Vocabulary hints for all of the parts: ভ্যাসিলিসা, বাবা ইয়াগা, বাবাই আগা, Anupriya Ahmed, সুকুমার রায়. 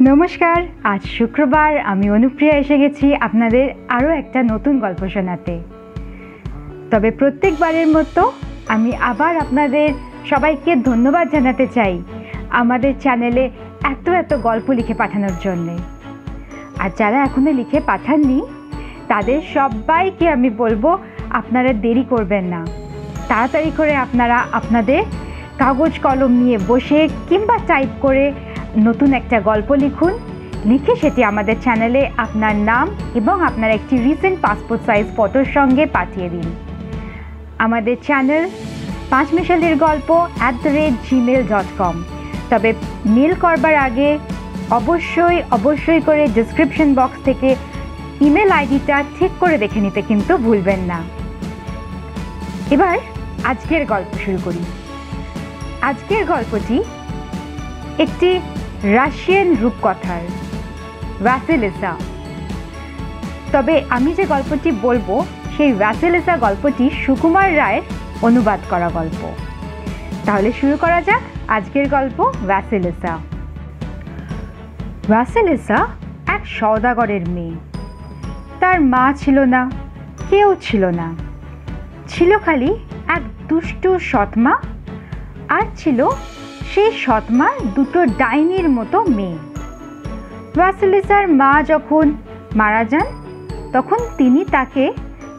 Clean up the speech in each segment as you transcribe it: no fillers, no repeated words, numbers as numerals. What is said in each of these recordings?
नमस्कार आज शुक्रवार आमी अनुप्रिया एसे गेছি आपनादेर आरो एकटा नतून गल्प शोनाते। तबे प्रत्येक बारेर मतो आमी आबार आपनादेर सबाइके धन्यवाद जानाते चाई आमादेर चैनेले एत एत गल्प लिखे पाठानोर जोन्नो। आर जारा एखोनो लिखे पाठाननि तादेर सबाइके आमी बोलबो आपनारा देरी करबेन ना, ताड़ाताड़ी करे आपनारा आपनादेर कागज कलम निये बसे किंबा टाइप करे नतून एकटा गल्प लिखुन, लिखे सेटी आमादेर चैनेले आपनार नाम एबं आपनार एकटी रिसेंट पासपोर्ट साइज फटोर संगे पाठिये दिन। आमादेर चैनल 5meshaligolpo@gmail.com। तबे मेल करबार आगे अवश्यई अवश्यई करे डिस्क्रिप्शन बक्स थेके इमेल आईडिटा ठीक करे देखे निते किन्तु भूलबेन ना। एबार आजकेर गल्प शुरू करी। आजकेर गल्पटी एकटी রাশিয়ান রূপকথার ভ্যাসিলিসা। তবে আমি যে গল্পটি বলবো সেই ভ্যাসিলিসা গল্পটি সুকুমার রায়ের অনুবাদ করা গল্প। তাহলে শুরু করা যাক আজকের গল্প ভ্যাসিলিসা। ভ্যাসিলিসা এক সওদাগরের মেয়ে। তার মা ছিল না, কেউ ছিল না, ছিল খালি এক দুষ্টু সৎমা আর ছিল সেই সৎমা দুটো ডাইনির মতো মেয়ে। ভ্যাসিলিসার মা যখন মারা যান তখন তিনি তাকে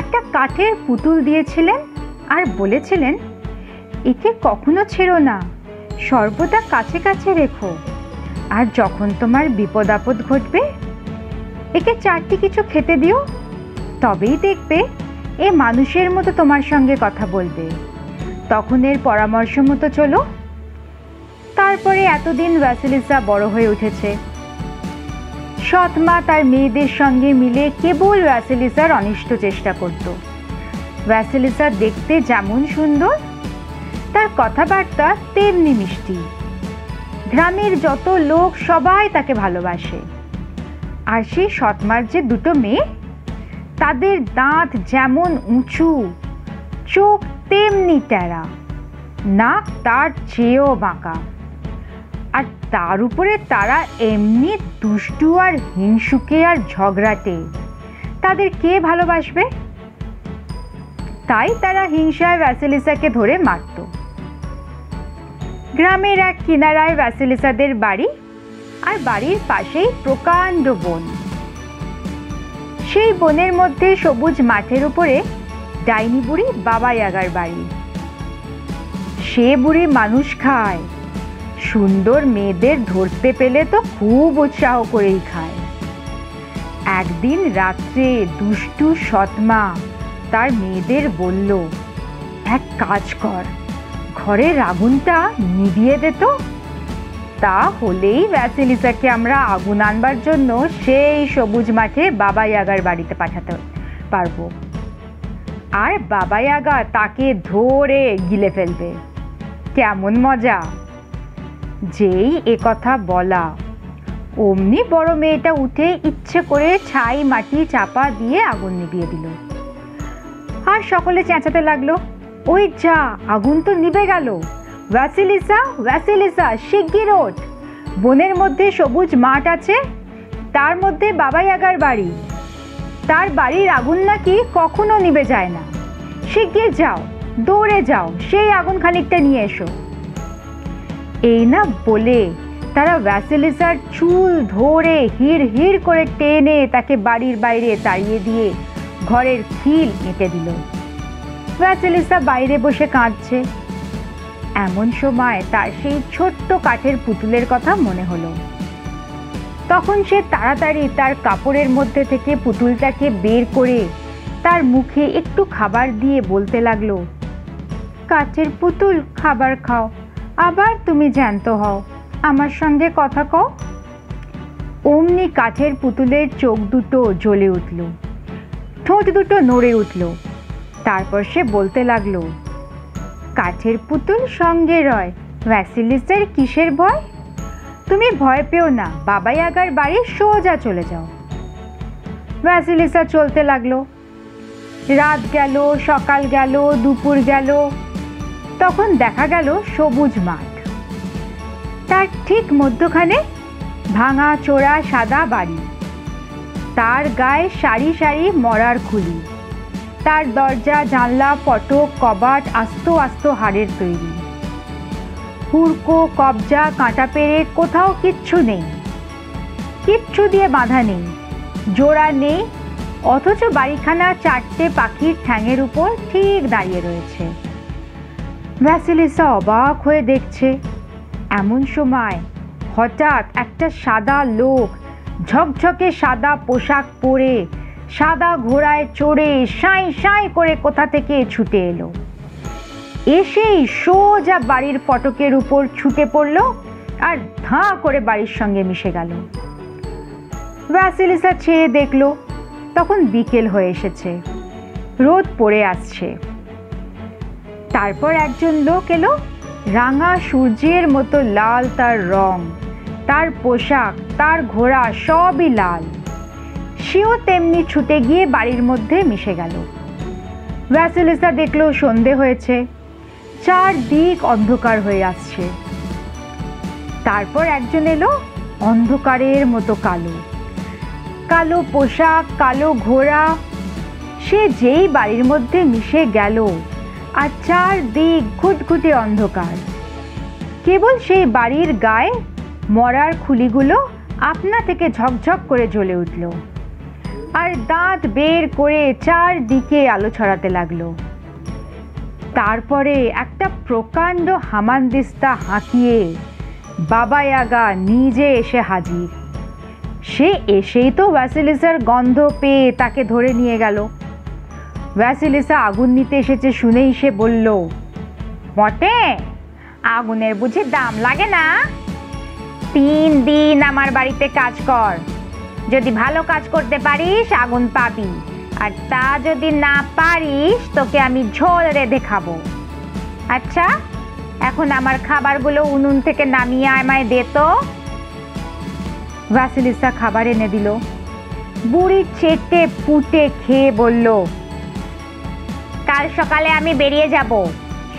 একটা কাঠের পুতুল দিয়েছিলেন আর বলেছিলেন, একে কখনো ছেড়ো না, সর্বদা কাছে কাছে রেখো, আর যখন তোমার বিপদ আপদ ঘটবে একে চারটি কিছু খেতে দিও, তবেই দেখবে এ মানুষের মতো তোমার সঙ্গে কথা বলবে, তখন এর পরামর্শ মতো চলো। তারপরে এতদিন ভ্যাসিলিসা বড় হয়ে উঠেছে। সৎমা তার মেয়েদের সঙ্গে মিলে কেবল ভ্যাসিলিসার অনিষ্ট চেষ্টা করত। ভ্যাসিলিসা দেখতে যেমন সুন্দর, তার কথাবার্তা তেমনি মিষ্টি। গ্রামের যত লোক সবাই তাকে ভালোবাসে। আর সেই সৎমার যে দুটো মেয়ে, তাদের দাঁত যেমন উঁচু, চোখ তেমনি টেরা, নাক তার চেয়েও বাঁকা, আর তার উপরে তারা এমনি দুষ্টু আর হিংসুকে আর ঝগড়াটে। তাদের কে ভালোবাসবে? তাই তারা হিংসায় ভ্যাসিলিসাকে ধরে মারত। গ্রামের এক কিনারায় ভ্যাসিলিসাদের বাড়ি, আর বাড়ির পাশেই প্রকাণ্ড বন। সেই বনের মধ্যে সবুজ মাঠের উপরে ডাইনি বুড়ি বাবা ইয়াগার বাড়ি। সে বুড়ি মানুষ খায়, সুন্দর মেয়েদের ধরতে পেলে তো খুব উৎসাহ করেই খায়। একদিন রাত্রে দুষ্টু সৎমা তার মেয়েদের বলল, এক কাজ কর, ঘরের আগুনটা নিভিয়ে দে তো, তাহলেই ভ্যাসিলিসাকে আমরা আগুন আনবার জন্য সেই সবুজ মাঠে বাবা ইয়াগার বাড়িতে পাঠাতে পারবো, আর বাবা ইয়াগা তাকে ধরে গিলে ফেলবে। কেমন মজা! যেই এ কথা বলা অমনি বড় মেয়েটা উঠে ইচ্ছে করে ছাই মাটি চাপা দিয়ে আগুন নিভিয়ে দিল। আর সকলে চেঁচাতে লাগলো, ওই যা, আগুন তো নিভে গেল, ভ্যাসিলিসা ভ্যাসিলিসা শিগগির ওঠ, বনের মধ্যে সবুজ মাঠ আছে, তার মধ্যে বাবা ইয়াগার বাড়ি, তার বাড়ির আগুন নাকি কখনো নিভে যায় না, শিগগির যাও, দৌড়ে যাও, সেই আগুন খানিকটা নিয়ে এসো। এই না বলে তারা ভ্যাসিলিসার চুল ধরে হিড় হিড় করে টেনে তাকে বাড়ির বাইরে তাড়িয়ে দিয়ে ঘরের খিল এঁটে দিল। ভ্যাসিলিসা বাইরে বসে কাঁদছে। এমন সময় তার সেই ছোট্ট কাঠের পুতুলের কথা মনে হলো। তখন সে তাড়াতাড়ি তার কাপড়ের মধ্যে থেকে পুতুলটাকে বের করে তার মুখে একটু খাবার দিয়ে বলতে লাগলো, কাঠের পুতুল, খাবার খাও, আবার তুমি জ্যান্ত হও, আমার সঙ্গে কথা কও। অমনি কাঠের পুতুলের চোখ দুটো জ্বলে উঠল, ঠোঁট দুটো নড়ে উঠল। তারপর সে বলতে লাগলো, কাঠের পুতুল সঙ্গে রয়, ভ্যাসিলিসার কিসের ভয়? তুমি ভয় পেও না, বাবা ইয়াগার বাড়ি সোজা চলে যাও। ভ্যাসিলিসা চলতে লাগলো। রাত গেল, সকাল গেল, দুপুর গেল, তখন দেখা গেল সবুজ মাঠ, তার ঠিক মধ্যখানে ভাঙা চোরা সাদা বাড়ি, তার গায়ে সারি সারি মরার খুলি, তার দরজা জানলা ফটক কবাট আস্ত আস্ত হাড়ের তৈরি, হুড়কো কবজা কাঁটা পেরে কোথাও কিচ্ছু নেই, কিচ্ছু দিয়ে বাঁধা নেই, জোড়া নেই, অথচ বাড়িখানা চারটে পাখির ঠ্যাঙের উপর ঠিক দাঁড়িয়ে রয়েছে। ভ্যাসিলিসা অবাক হয়ে দেখছে। এমন সময় হঠাৎ একটা সাদা লোক ঝকঝকে সাদা পোশাক পরে সাদা ঘোড়ায় চড়ে সাঁই সাঁই করে কোথা থেকে ছুটে এলো। এসেই সোজা বাড়ির ফটকের উপর ছুটে পড়ল আর ধাঁ করে বাড়ির সঙ্গে মিশে গেল। ভ্যাসিলিসা চেয়ে দেখল, তখন বিকেল হয়ে এসেছে, রোদ পড়ে আসছে। তারপর একজন লোক এলো, রাঙা সূর্যের মতো লাল তার রং, তার পোশাক, তার ঘোড়া সবই লাল। সেও তেমনি ছুটে গিয়ে বাড়ির মধ্যে মিশে গেল। ভ্যাসিলিসা দেখল সন্ধে হয়েছে, চারদিক অন্ধকার হয়ে আসছে। তারপর একজন এলো, অন্ধকারের মতো কালো, কালো পোশাক, কালো ঘোড়া। সে যেই বাড়ির মধ্যে মিশে গেল আর চারদিক ঘুটঘুটে অন্ধকার, কেবল সেই বাড়ির গায়ে মরার খুলিগুলো আপনা থেকে ঝকঝক করে জ্বলে উঠল আর দাঁত বের করে চারদিকে আলো ছড়াতে লাগলো। তারপরে একটা প্রকাণ্ড হামানদিস্তা হাঁকিয়ে বাবা ইয়াগা নিজে এসে হাজির। সে এসেই তো ভ্যাসিলিসার গন্ধ পেয়ে তাকে ধরে নিয়ে গেল। ভ্যাসিলিসা আগুন নিতে এসেছে শুনেই সে বলল, বটে, আগুনের বুঝি দাম লাগে না? 3 দিন আমার বাড়িতে কাজ কর, যদি ভালো কাজ করতে পারিস আগুন পাবি, আর তা যদি না পারিস তোকে আমি ঝোল রেঁধে খাবো। আচ্ছা, এখন আমার খাবারগুলো উনুন থেকে নামিয়ে আমায় দে তো। ভ্যাসিলিসা খাবার এনে দিল। বুড়ি চেটে পুটে খেয়ে বলল, কাল সকালে আমি বেরিয়ে যাব,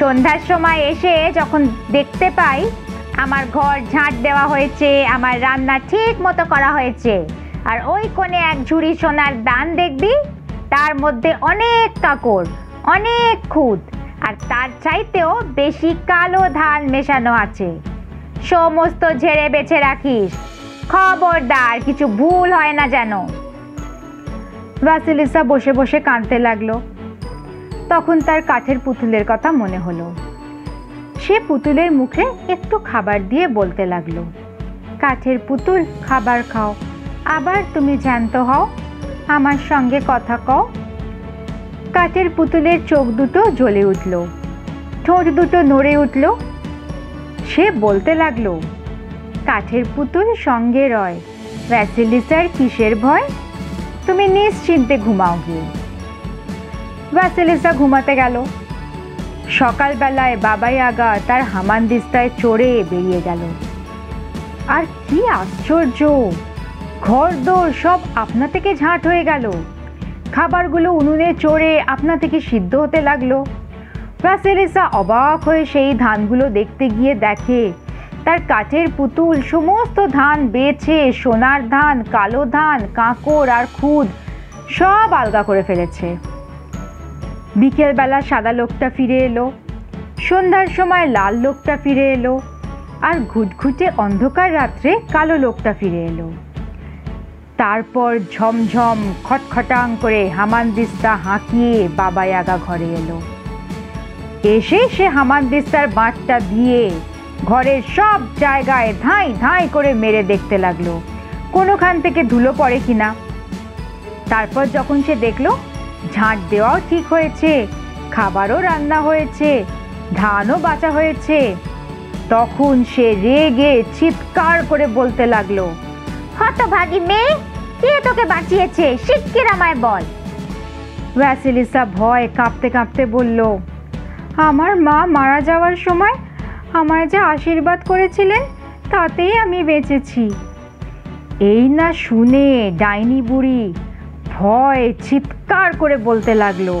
সন্ধ্যার সময় এসে যখন দেখতে পাই আমার ঘর ঝাঁট দেওয়া হয়েছে, আমার রান্না ঠিক মতো করা হয়েছে, আর ওই কোণে এক ঝুড়ি সোনার দান দেখবি, তার মধ্যে অনেক কাকর, অনেক খুদ, আর তার চাইতেও বেশি কালো ধান মেশানো আছে। সমস্ত ঝেড়ে বেছে রাখিস, খবরদার কিছু ভুল হয় না যেন। ভ্যাসিলিসা বসে বসে কাঁদতে লাগলো। তখন তার কাঠের পুতুলের কথা মনে হলো। সে পুতুলের মুখে একটু খাবার দিয়ে বলতে লাগলো, কাঠের পুতুল খাবার খাও, আবার তুমি জ্যান্ত হও, আমার সঙ্গে কথা কও। কাঠের পুতুলের চোখ দুটো জ্বলে উঠল, ঠোঁট দুটো নড়ে উঠল। সে বলতে লাগলো, কাঠের পুতুল সঙ্গে রয়, ভ্যাসিলিসার কিসের ভয়, তুমি নিশ্চিন্তে ঘুমাও গিয়ে। ভ্যাসিলিসা ঘুমাতে গেল। সকালবেলায় বাবাই আগা তার হামানদিস্তায় চড়ে বেরিয়ে গেল। আর কি আশ্চর্য, ঘরদোর সব আপনা থেকে ঝাঁট হয়ে গেল, খাবারগুলো উনুনে চড়ে আপনা থেকে সিদ্ধ হতে লাগলো। ভ্যাসিলিসা অবাক হয়ে সেই ধানগুলো দেখতে গিয়ে দেখে তার কাঠের পুতুল সমস্ত ধান বেছে সোনার ধান, কালো ধান, কাঁকড় আর খুদ সব আলগা করে ফেলেছে। বিকেলবেলা সাদা লোকটা ফিরে এলো, সন্ধ্যার সময় লাল লোকটা ফিরে এলো, আর ঘুটঘুটে অন্ধকার রাত্রে কালো লোকটা ফিরে এলো। তারপর ঝমঝম খটখটাং করে হামানদিস্তা হাঁকিয়ে বাবাই আগা ঘরে এলো। এসে সে হামানদিস্তার বাঁটটা দিয়ে ঘরের সব জায়গায় ধাঁই ধাঁই করে মেরে দেখতে লাগলো কোনোখান থেকে ধুলো পড়ে কিনা। তারপর যখন সে দেখলো ঝাঁট দেওয়াও ঠিক হয়েছে, খাবারও রান্না হয়েছে, ধানও বাঁচা হয়েছে, তখন সে রেগে চিৎকার করে বলতে লাগলো, হতভাগী মেয়ে, কে তোকে বাঁচিয়েছে, শিগগির আমায় বল। ভ্যাসিলিসা ভয় কাঁপতে কাঁপতে বলল, আমার মা মারা যাওয়ার সময় আমার যা আশীর্বাদ করেছিলেন তাতেই আমি বেঁচেছি। এই না শুনে ডাইনি বুড়ি ভয় চিৎকার করে বলতে লাগলো,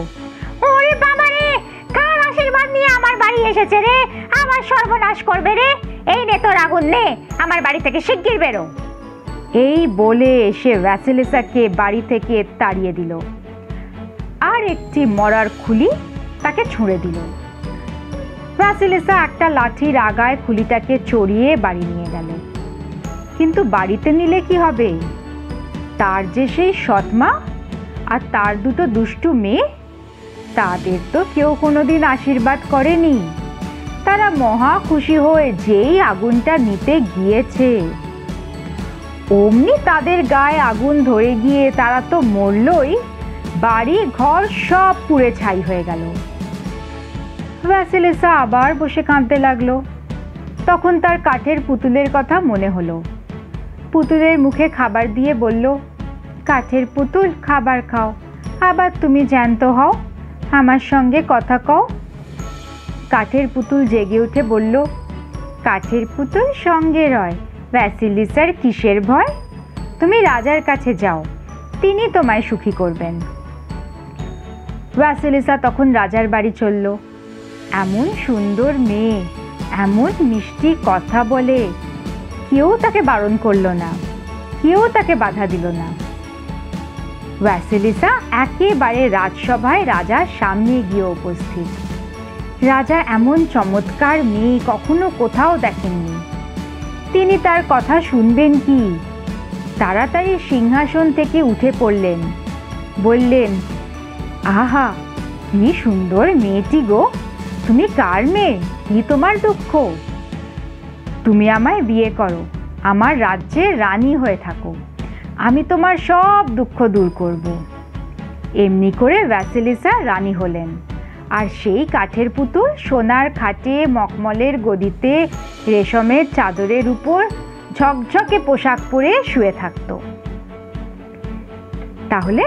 ওরে বাবা রে, কার আশীর্বাদ নিয়ে আমার বাড়ি এসেছে রে, আমার সর্বনাশ করবে রে, এই নে তোর আগুন নে, আমার বাড়ি থেকে শিগগির বেরো। এই বলে সে ভ্যাসিলিসাকে বাড়ি থেকে তাড়িয়ে দিল আর একটি মরার খুলি তাকে ছুঁড়ে দিল। ভ্যাসিলিসা একটা লাঠির আগায় খুলিটাকে চড়িয়ে বাড়ি নিয়ে গেল, কিন্তু বাড়িতে নিলে কি হবে? তার যে সেই সৎমা আর তার দুটো দুষ্টু মেয়ে, তাদের তো কেউ কোনোদিন আশীর্বাদ করেনি। তারা মহা খুশি হয়ে যেই আগুনটা নিতে গিয়েছে অমনি তাদের গায়ে আগুন ধরে গিয়ে তারা তো মরলই, বাড়ি ঘর সব পুড়ে ছাই হয়ে গেল। ভ্যাসিলিসা আবার বসে কাঁদতে লাগলো। তখন তার কাঠের পুতুলের কথা মনে হলো। পুতুলের মুখে খাবার দিয়ে বলল, কাঠের পুতুল খাবার খাও, আবার তুমি জ্যান্ত হও, আমার সঙ্গে কথা কও। কাঠের পুতুল জেগে উঠে বলল, কাঠের পুতুল সঙ্গে রয়, ভ্যাসিলিসার কিসের ভয়? তুমি রাজার কাছে যাও, তিনি তোমায় সুখী করবেন। ভ্যাসিলিসা তখন রাজার বাড়ি চলল। এমন সুন্দর মেয়ে, এমন মিষ্টি কথা বলে, কেউ তাকে বারণ করল না, কেউ তাকে বাধা দিল না। ভ্যাসিলিসা একেবারে রাজসভায় রাজার সামনে গিয়ে উপস্থিত। রাজা এমন চমৎকার মেয়ে কখনো কোথাও দেখেননি। তিনি তার কথা শুনবেন কি? তাড়াতাড়ি সিংহাসন থেকে উঠে পড়লেন, বললেন, আহা কি সুন্দর মেয়েটি গো, তুমি কার মেয়ে? কি তোমার দুঃখ? তুমি আমায় বিয়ে করো, আমার রাজ্যের রানী হয়ে থাকো, আমি তোমার সব দুঃখ দূর করব। এমনি করে ভ্যাসিলিসা রানী হলেন, আর সেই কাঠের পুতুল সোনার খাটে, মখমলের গদিতে, রেশমের চাদরের উপর ঝকঝকে পোশাক পরে শুয়ে থাকত। তাহলে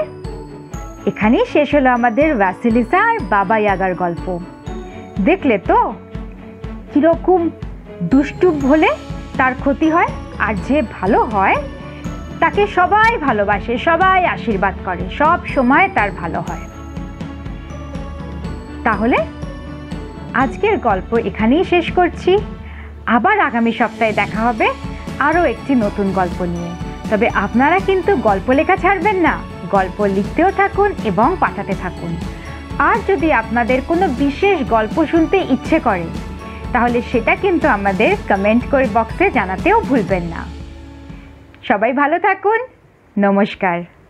এখানেই শেষ হলো আমাদের ভ্যাসিলিসা আর বাবা ইয়াগার গল্প। দেখলে তো কীরকম দুষ্টু হলে তার ক্ষতি হয়, আর যে ভালো হয় তাকে সবাই ভালোবাসে, সবাই আশীর্বাদ করে, সব সময় তার ভালো হয়। তাহলে আজকের গল্প এখানেই শেষ করছি। আবার আগামী সপ্তাহে দেখা হবে আরও একটি নতুন গল্প নিয়ে। তবে আপনারা কিন্তু গল্প লেখা ছাড়বেন না, গল্প লিখতেও থাকুন এবং পাঠাতে থাকুন। আর যদি আপনাদের কোনো বিশেষ গল্প শুনতে ইচ্ছে করে তাহলে সেটা কিন্তু আমাদের কমেন্ট করে বক্সে জানাতেও ভুলবেন না। সবাই ভালো থাকুন, নমস্কার।